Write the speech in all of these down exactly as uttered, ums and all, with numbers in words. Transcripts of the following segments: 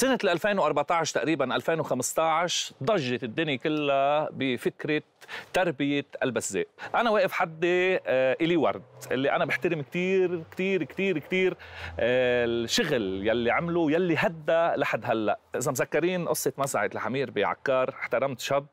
سنة ألفين وأربعة عشر تقريبا ألفين وخمسة عشر ضجت الدنيا كلها بفكرة تربية البزاق. أنا واقف حدي إلي ورد اللي أنا بحترم كتير كتير كتير كتير الشغل يلي عمله يلي هدى لحد هلأ. إذا مذكرين قصة مسعد الحمير بعكار، احترمت شاب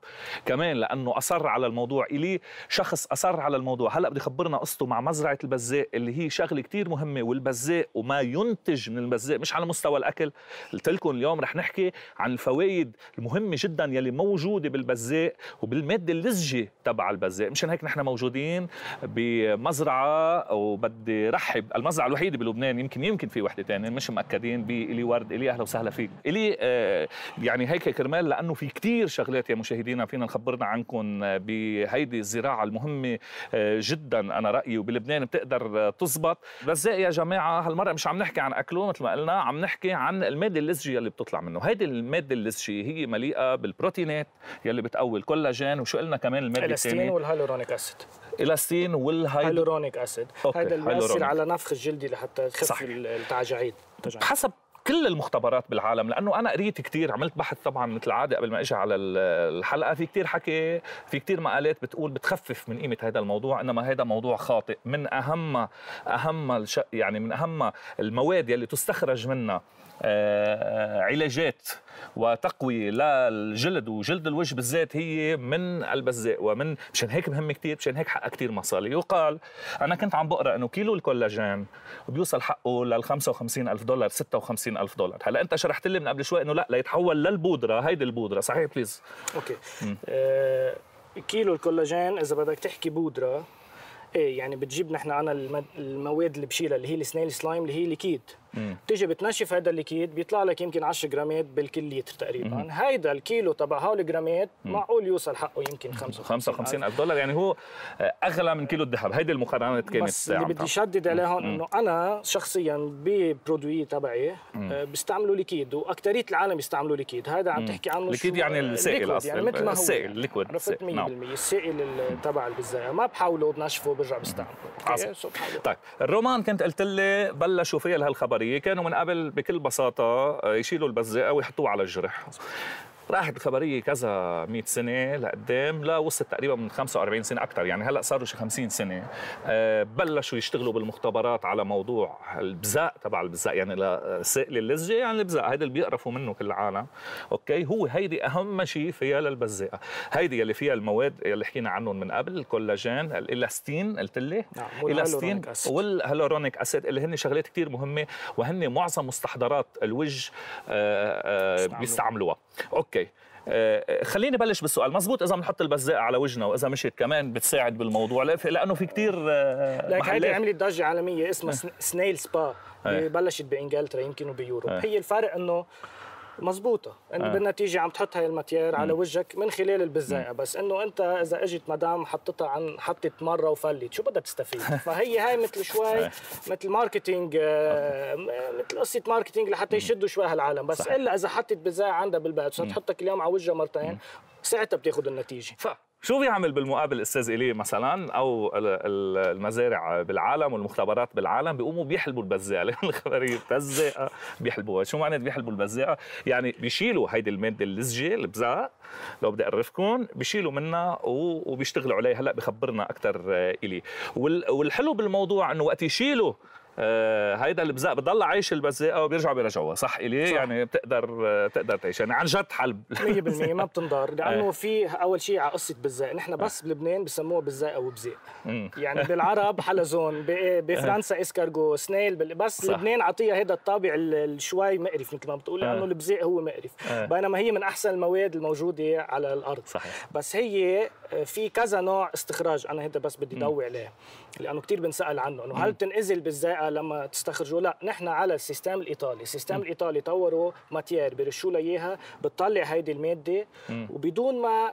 كمان لأنه أصر على الموضوع، إلي شخص أصر على الموضوع. هلأ بدي خبرنا قصته مع مزرعة البزاق اللي هي شغلة كتير مهمة، والبزاق وما ينتج من البزاق مش على مستوى الأكل. قلت لكم اليوم رح نحكي عن الفوائد المهمة جدا يلي موجودة بالبزاق وبالمادة اللزجة تبع البزاق. مشان هيك نحن موجودين بمزرعة، وبدي رحب المزرعة الوحيدة بلبنان، يمكن يمكن في وحدة ثانية مش مأكدين، بإلي ورد. إلي أهلا وسهلا فيك إلي. آه يعني هيك كرمال لأنه في كتير شغلات يا مشاهدينا فينا نخبرنا عنكم بهيدي الزراعة المهمة آه جدا أنا رأيي، وبلبنان بتقدر تزبط. البزاق يا جماعة هالمرة مش عم نحكي عن أكله مثل ما قلنا، عم نحكي عن المادة اللزجية اللي بتطلع منه. هيدي المادة اللزجية هي مليئة بالبروتينات يلي بتقوي الكولاجين، وشو قلنا كمان المادة الثانية؟ الإلاستين والهيلورونيك أسيد. إلاستين والهيلورونيك أسيد، هذا اللي بيأثر على نفخ الجلد لحتى يخف التجاعيد. حسب كل المختبرات بالعالم، لأنه أنا قريت كتير، عملت بحث طبعاً مثل العادة قبل ما أجي على الحلقة، في كتير حكي، في كتير مقالات بتقول بتخفف من قيمة هذا الموضوع، إنما هذا موضوع خاطئ. من أهم أهم الش... يعني من أهم المواد اللي تستخرج منها آه علاجات وتقوية للجلد وجلد الوجه بالذات هي من البزاق، ومن مشان هيك مهم كتير، مشان هيك حقها كتير مصاري. يقال أنا كنت عم بقرأ إنه كيلو الكولاجين بيوصل حقه لل خمسة وخمسين ألف دولار ستة وخمسين ألف دولار. هلا أنت شرحت لي من قبل شوي إنه لا ليتحول للبودرة، هيدي البودرة صحيح بليز؟ أوكي. آه كيلو الكولاجين إذا بدك تحكي بودرة، إيه يعني بتجيب نحن أنا المواد اللي بشيلها اللي هي السنيل سلايم اللي هي ليكيد، بتيجي بتنشف هذا الليكيد بيطلع لك يمكن عشرة جرامات بالكل لتر تقريبا. هيدا الكيلو تبع هول الجرامات معقول يوصل حقه يمكن خمسة وخمسين ألف دولار، يعني هو اغلى من كيلو الذهب. هيدي المقارنه كانت، بس اللي بدي شدد عليها هون انه انا شخصيا ببرودوي تبعي بيستعملوا ليكيد، واكثريه العالم بيستعملوا ليكيد. هذا عم تحكي عنه ليكيد يعني السائل اصلا، يعني مثل ما هو السائل ليكويد مية بالمية السائل تبع البزاق، ما بحاوله بنشفه برجع بستعمله. طيب الرومان كنت قلت لي بلشوا فيها لهالخبريه، كانوا من قبل بكل بساطة يشيلوا البزاقة ويحطوه على الجرح. راحت الخبرية كذا مئة سنة لقدام، لا وصلت تقريبا من خمسة وأربعين سنة أكثر، يعني هلا صاروا شي خمسين سنة. أه بلشوا يشتغلوا بالمختبرات على موضوع البزاق تبع البزاق، يعني لسائل اللزجة يعني البزاق، هيدا اللي بيقرفوا منه كل العالم. اوكي، هو هيدي أهم شيء فيها للبزاقة، هيدي اللي فيها المواد اللي حكينا عنهم من قبل، الكولاجين، الإلاستين قلت لي، نعم، والهيلورونيك أسيد والهيلورونيك أسيد اللي هن شغلات كثير مهمة، وهن معظم مستحضرات الوجه أه أه بيستعملوها. اوكي آه خليني بلش بالسؤال. مزبوط، اذا بنحط البزاقه على وجهنا واذا مشيت كمان بتساعد بالموضوع، لانه في كثير آه لك هيدي عملت ضجه عالميه اسمها آه. سنيل سبا آه. بلشت بانجلترا يمكن وبيوروب. آه. هي الفرق انه مزبوطة انه آه. بالنتيجه عم تحط هاي الماتيار على وجهك من خلال البزاقه، بس انه انت اذا اجت مدام حطتها عن حطت مره وفلت شو بدها تستفيد؟ فهي هاي مثل شوي مثل ماركتينج، آه مثل قصه ماركتينج لحتى يشدوا شوي هالعالم، بس صحيح. الا اذا حطت بزاقه عندها بالبيت صارت تحطك اليوم على وجهها مرتين، ساعتها بتاخذ النتيجه. ف... شو بيعمل بالمقابل استاذ إلي مثلا، او المزارع بالعالم والمختبرات بالعالم بيقوموا بيحلبوا البزاقه، الخبريه بتزاقه بيحلبوها. شو معنى بيحلبوا البزاقه؟ يعني بيشيلوا هيدي الماده اللزجه البزاق، لو بدي اقرفكم، بيشيلوا منها وبيشتغلوا عليها. هلا بخبرنا اكثر إلي. والحلو بالموضوع انه وقت يشيلوا آه هيدا البزاق بضل عايش البزاقه وبيرجعوا بيرجعوها، صح إلي؟ صح. يعني بتقدر آه تقدر تعيش، يعني عن جد حلب مية بالمية ما بتنضر، لانه في اول شيء على قصه بزاق، نحن بس بلبنان بسموها بزاقه وبزاق، يعني بالعرب حلزون، بفرنسا اسكارجو، سنيل، بس صح. لبنان عطيها هذا الطابع الشوي مقرف مثل ما بتقول، لانه البزاق هو مقرف، بينما هي من احسن المواد الموجوده على الارض. صحيح. بس هي في كذا نوع استخراج، انا هذا بس بدي ضوي عليه لانه كثير بنسال عنه، انه هل بتنقذ البزاقه لما تستخرجوا؟ لا، نحن على السيستم الايطالي، السيستم الايطالي طوروا ماتيير بيرشوا لها اياها بتطلع هيدي الماده، وبدون ما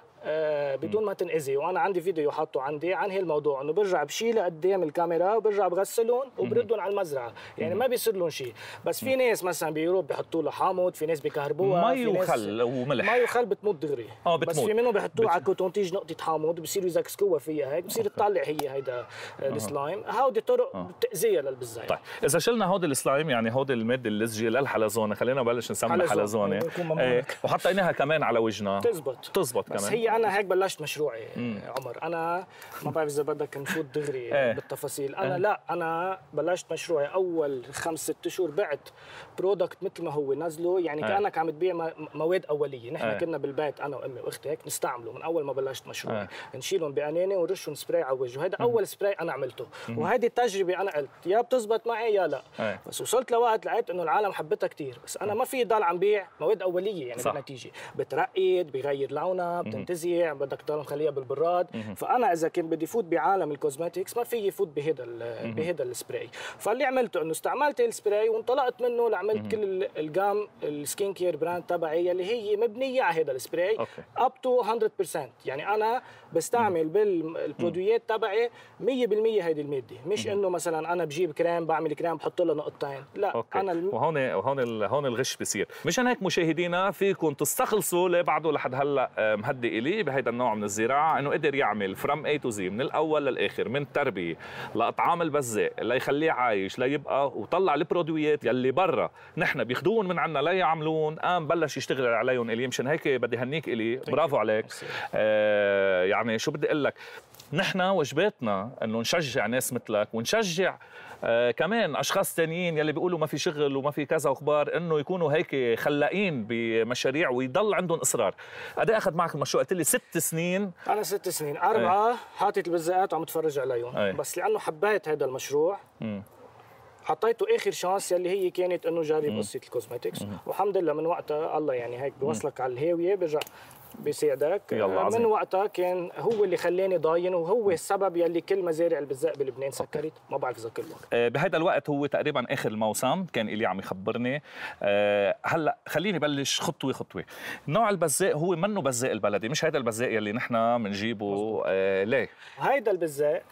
بدون ما تنأذي. وانا عندي فيديو حاطه عندي عن هالموضوع، انه برجع بشيله قدام الكاميرا وبرجع بغسلهم وبردهم على المزرعه، يعني ما بيصير لهم شيء. بس في ناس مثلا بيوروب بيحطوا له حامض، في ناس بكهربوها، مي وخل وملح. مي وخل بتموت دغري، اه بتموت. بس في منهم بيحطوه بت... على الكوتون تيجي نقطه حامض وبصيروا يزكسكوها فيها، هيك بصير تطلع هي هيدا السلايم. هودي طرق تاذيه للبزايه. طيب اذا شلنا هودي السلايم، يعني هودي الماده اللزجه للحلزونه، خلينا نبلش نسميها حلزونه، ايه، وحطيناها كمان على وجهنا، تزبط تزبط كمان. هي انا هيك بلشت مشروعي. مم. عمر، انا ما بعرف اذا بدك نفوت دغري ايه. بالتفاصيل. انا ايه. لا انا بلشت مشروعي اول خمس ست شهور بعت برودكت مثل ما هو نزله، يعني ايه. كانك عم تبيع مواد اوليه. نحن ايه. كنا بالبيت انا وامي واختي هيك نستعمله من اول ما بلشت مشروعي، ايه. نشيلهم بانانه ونرشهم سبراي على وجهه. وهذا اول سبراي انا عملته، وهذه التجربه انا قلت يا بتزبط معي يا لا، ايه. بس وصلت لوقت لقيت انه العالم حبتها كثير، بس انا ما في ضل عم بيع مواد اوليه، يعني صح. بالنتيجه بترقد، بغير لونها، بتنتزع، بدك تضل مخليها بالبراد. فانا اذا كان بدي فوت بعالم الكوزماتكس ما في فوت بهذا بهذا السبراي. فاللي عملته انه استعملت السبراي وانطلقت منه لعملت كل الجام السكين كير براند تبعي اللي هي مبنيه على هذا السبراي اب تو مية بالمية. يعني انا بستعمل بالبرودويات تبعي مية بالمية هيدي الماده، مش انه مثلا انا بجيب كريم بعمل كريم بحط له نقطتين، لا. أوكي. انا الم... وهون هون هون الغش بصير. مشان هيك مشاهدينا فيكم تستخلصوا اللي بعده لحد هلا مهدي الي بهيدا النوع من الزراعه، انه قدر يعمل فروم اي تو زي من الاول للاخر، من التربيه لاطعام البزاق ليخليه عايش ليبقى، وطلع البرودويات يلي برا نحن بياخذوهم من عنا لا يعملون، قام بلش يشتغل عليهم الي. مشان هيك بدي هنيك الي، برافو عليك. آه يعني شو بدي اقول لك، نحن واجباتنا انه نشجع ناس مثلك ونشجع آه كمان اشخاص ثانيين يلي بيقولوا ما في شغل وما في كذا وخبار، انه يكونوا هيك خلاقين بمشاريع ويضل عندهم اصرار. قد ايه اخذ معك المشروع؟ قلت لي ست سنين. انا ست سنين، اربعه ايه. حاطط البزاقات وعم اتفرج عليهم، ايه. بس لانه حبيت هذا المشروع م. حطيته اخر شانس يلي هي كانت انه جرب قصه الكوزماتكس، والحمد لله من وقتها الله يعني هيك بوصلك على الهاويه، برجع بيساعدك. يلا عظيم. من وقتها كان هو اللي خلاني ضاين، وهو السبب يلي كل مزارع البزاق بلبنان سكرت، ما بعرف اذا كلهم. أه بهذا الوقت هو تقريبا اخر الموسم كان الي عم يخبرني. أه هلا خليني بلش خطوه خطوه. نوع البزاق هو منه بزاق البلدي، مش هذا البزاق يلي نحن بنجيبه. أه ليه؟ هيدا البزاق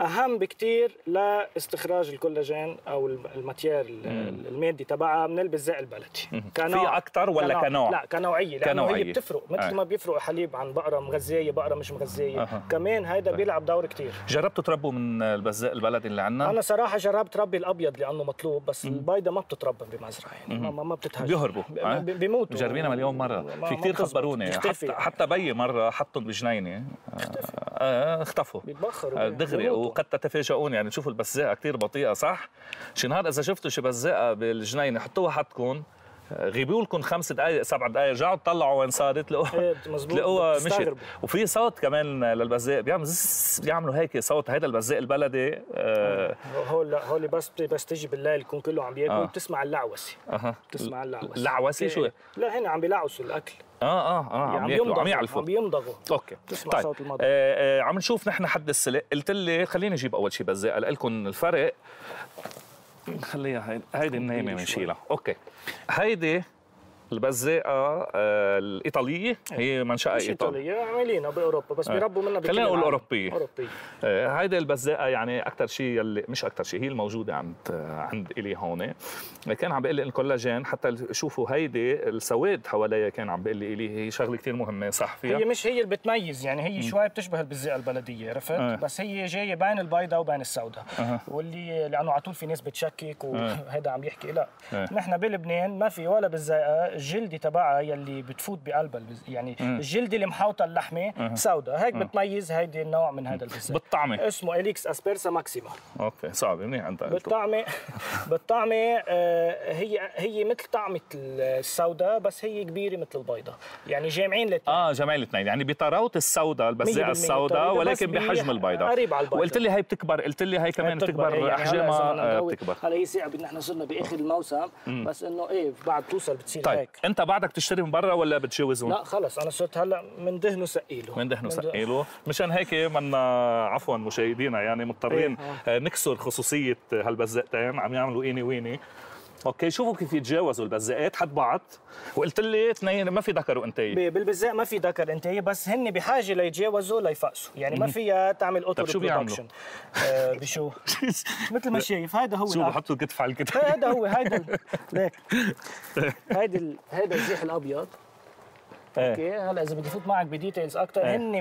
اهم بكثير لاستخراج الكولاجين او الماتير المادي تبعها من البزاق البلدي. في اكثر ولا كنوع؟ كنوع؟ لا كنوعيه، لانه كنوعية. هي بتفرق مثل ما بيفرقوا حليب عن بقره مغذيه بقره مش مغذيه. أه. كمان هيدا بيلعب دور كثير. جربتوا تربوا من البزاق البلدي اللي عندنا؟ انا صراحه جربت ربي الابيض لانه مطلوب، بس البيضه ما بتتربى بمزرعه، يعني ما ما بتتهاجم، بيهربوا بيموتوا. جربينا مليون مره، في كثير خبروني، حتى حتى بي مره حطهم بجنينه اختفوا بيتبخروا دغري، وقد تتفاجئون. يعني شوفوا البزاقه كثير بطيئه صح؟ شي نهار اذا شفتوا شي بزاقه بالجنينه حطوها حدكم، غيبوا لكم خمس دقائق سبع دقائق، رجعوا طلعوا وين صارت لقوها لقوها مشيت. وفي صوت كمان للبزاق بيعمل بيعملوا هيك صوت، هذا البزاق البلدي. آه هول هول بس بس تجي بالليل يكون كله عم بياكل. آه. بتسمع اللعوسه. آه. بتسمع اللعوسه. اللعوسه شو؟ لا هن عم بيلعوسوا الاكل. اه اه اه عم ياكلوا عم يعلفوا عم بيمضغوا. اوكي بتسمع طيب. صوت المضغ. آه آه عم نشوف نحن حد السلق. قلت لي خليني اجيب اول شيء بزاقه لكم الفرق. خليها هيدي النايمه بنشيلها، اوكي. هيدي البزاقه آه الايطاليه، هي منشأة ايطاليه. ايطاليه عاملينها باوروبا بس بيربوا منها بكل، خلينا نقول اوروبيه اوروبيه. آه هيدي البزاقه يعني اكثر شيء يلي مش اكثر شيء، هي الموجوده عند عند الي هون. كان عم بقول لي الكولاجين، حتى شوفوا هيدي السواد حواليها كان عم بقول لي الي هي شغله كثير مهمه صح فيها. هي مش هي اللي بتميز، يعني هي شوي بتشبه البزاقه البلديه عرفت؟ آه. بس هي جايه بين البيضاء وبين السوداء. آه. واللي لانه على طول في ناس بتشكك وهذا آه. عم يحكي لا آه. نحن بلبنان ما في ولا بزاقه الجلدي تبعها يلي بتفوت بقلبها، يعني الجلدي اللي محاوطه اللحمه أه. سوداء، هيك أه. بتميز هيدي النوع من هذا البزاق. بالطعمه اسمه هيليكس اسبرسا ماكسيما. اوكي صعب منيح انت. بالطعمه بالطعمه آه هي هي مثل طعمه السوداء بس هي كبيره مثل البيضه، يعني جامعين الاثنين. اه جامعين الاثنين، يعني بطراوه السوداء البزاقه السوداء ولكن بحجم البيضه. قريب على البيضه. وقلت لي هي بتكبر، قلت لي هي كمان بتكبر، بتكبر. يعني احجامها بتكبر. هلا هي صعبه، نحن صرنا باخر الموسم بس انه ايه بعد توصل بتصير. طيب. هيك. انت بعدك تشتري من برا ولا بتجوزهم؟ لا خلص انا صرت هلا من دهنه سقيله من دهنه سقيله، مشان هيك منا عفوا مشاهدينا يعني مضطرين ايه. نكسر خصوصيه هالبزقتين، عم يعملوا ايني ويني اوكي شوفوا كيف يتجاوزوا البزاقات. حد بعض وقلت لي اثنين ما في ذكر وانتهي بالبزاق، ما في ذكر انتهي، بس هن بحاجه ليتجاوزوا ليفقسوا، يعني ما فيها تعمل اوتو برودكشن. آه بشو مثل ما شايف هذا هو شو بحطوا الكتف على الكتف، هذا هو هيدا ليك هيدا هيدا الزيح الابيض. اوكي هلا اذا بدي فوت معك بديتيلز اكثر، هن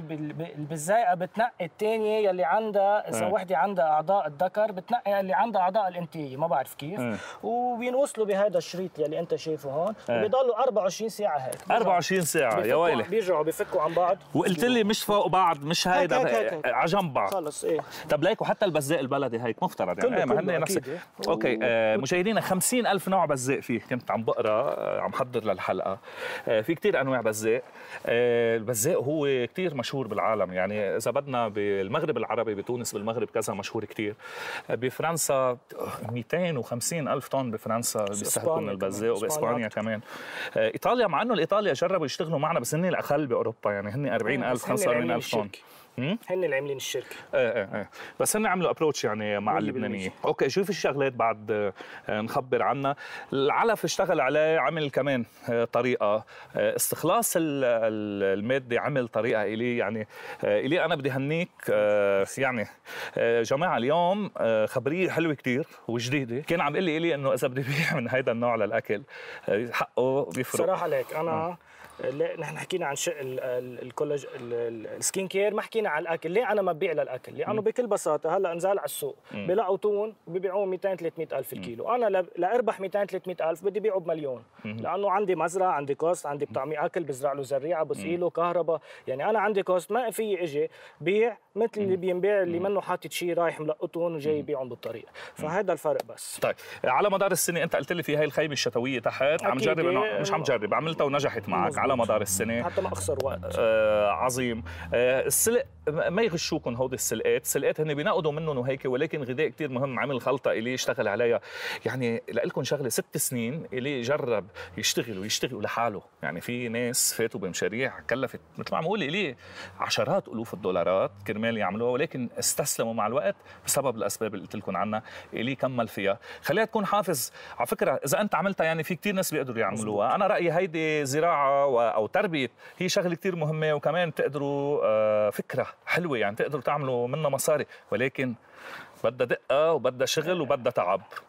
بالزايقه بتنقي الثانيه يلي عندها اذا وحده عندها اعضاء الذكر بتنقي اللي عندها اعضاء الانتيه، ما بعرف كيف، وبينوصلوا بهذا الشريط يلي انت شايفه هون، وبيضلوا أربعة وعشرين ساعه هيك. أربعة وعشرين ساعه يا ويلي بيرجعوا بفكوا عن بعض، وقلت لي مش فوق بعض مش هيدا على جنب بعض خلص. ايه طب ليك وحتى البزاق البلدي هيك مفترض يعني ايه ما هن نفس. اوكي مشاهدينا خمسين ألف نوع بزاق فيه، كنت عم بقرا عم حضر للحلقه، في كثير انواع بزاق. البزاق هو كثير مشهور بالعالم، يعني إذا بدنا بالمغرب العربي بتونس بالمغرب كذا مشهور كثير، بفرنسا مئتين وخمسين ألف طن بفرنسا بيستهلكون البزاق، وبإسبانيا كمان. إيطاليا مع إنه الإيطاليا جربوا يشتغلوا معنا بس هن الأقل بأوروبا، يعني هن أربعين ألف خمسة وأربعين ألف طن. هن اللي عاملين الشركه. ايه ايه ايه بس هن عملوا ابروتش يعني مع اللبنانيه. اوكي شو في الشغلات بعد نخبر عنها. العلف اشتغل عليه عمل كمان طريقه استخلاص الماده، عمل طريقه الي يعني الي انا بدي هنيك يعني جماعه اليوم خبريه حلوه كثير وجديده، كان عم قال لي الي انه اذا بدي بيع من هيدا النوع للاكل حقه بيفرق صراحه لك انا. م. لا نحن حكينا عن شق الكولاج السكين كير، ما حكينا عن الاكل. ليه انا ما ببيع للاكل؟ لانه بكل بساطه هلا انزال على السوق بلاقوا تون وبيبيعوه مئتين ثلاثمئة ألف الكيلو، انا لاربح مئتين ثلاثمئة ألف بدي بيعه بمليون، لانه عندي مزرعه، عندي كوست، عندي بطعمي اكل، بزرع له زريعه، بسقي له كهرباء، يعني انا عندي كوست، ما في اجي بيع مثل اللي بينباع اللي منه حاطط شيء رايح ملقطهم وجاي يبيعهم بالطريق، فهذا الفرق بس. طيب على مدار السنه انت قلت لي في هي الخيمه الشتويه تحت عم جرب انه مش عم جرب عملتها ونجحت معك على مدار السنه حتى ما اخسر وقت. آه عظيم. آه السلق ما يغشوكم هودي السلقات، السلقات هن بينقضوا منهم وهيك، ولكن غذاء كثير مهم، عمل خلطه الي يشتغل عليها، يعني لكم شغله ست سنين الي جرب يشتغل ويشتغل لحاله، يعني في ناس فاتوا بمشاريع كلفت مثل ما عم بقول الي عشرات الوف الدولارات كرمال يعملوها، ولكن استسلموا مع الوقت بسبب الاسباب اللي قلت لكم عنها، الي كمل فيها، خليها تكون حافز. على فكره اذا انت عملتها يعني في كثير ناس بيقدروا يعملوها، انا رايي هيدي زراعه او تربيه هي شغله كثير مهمه، وكمان بتقدروا فكره حلوه يعني تقدروا تعملوا منها مصاري، ولكن بدها دقه وبدها شغل وبدها تعب.